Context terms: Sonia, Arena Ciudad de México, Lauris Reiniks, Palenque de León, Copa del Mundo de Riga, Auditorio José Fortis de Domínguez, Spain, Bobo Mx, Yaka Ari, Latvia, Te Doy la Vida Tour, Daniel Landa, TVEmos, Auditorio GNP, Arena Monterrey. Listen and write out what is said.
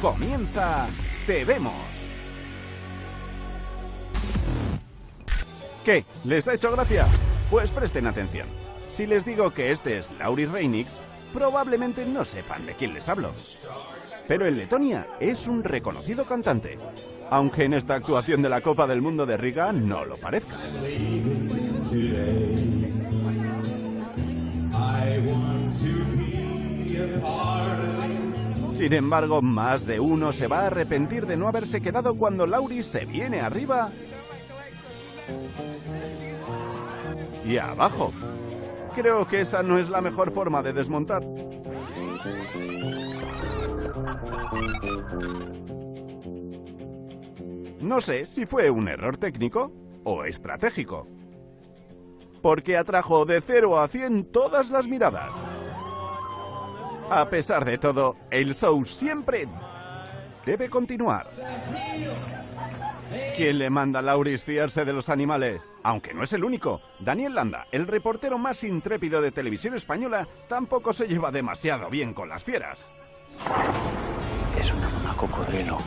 Comienza Te Vemos. ¿Qué? ¿Les ha hecho gracia? Pues presten atención. Si les digo que este es Lauris Reiniks, probablemente no sepan de quién les hablo. Pero en Letonia es un reconocido cantante, aunque en esta actuación de la Copa del Mundo de Riga no lo parezca. Sin embargo, más de uno se va a arrepentir de no haberse quedado cuando Lauris se viene arriba y abajo. Creo que esa no es la mejor forma de desmontar. No sé si fue un error técnico o estratégico, porque atrajo de 0 a 100 todas las miradas. A pesar de todo, el show siempre debe continuar. ¿Quién le manda a Lauris fiarse de los animales? Aunque no es el único. Daniel Landa, el reportero más intrépido de televisión española, tampoco se lleva demasiado bien con las fieras. Es una mamá cocodrilo.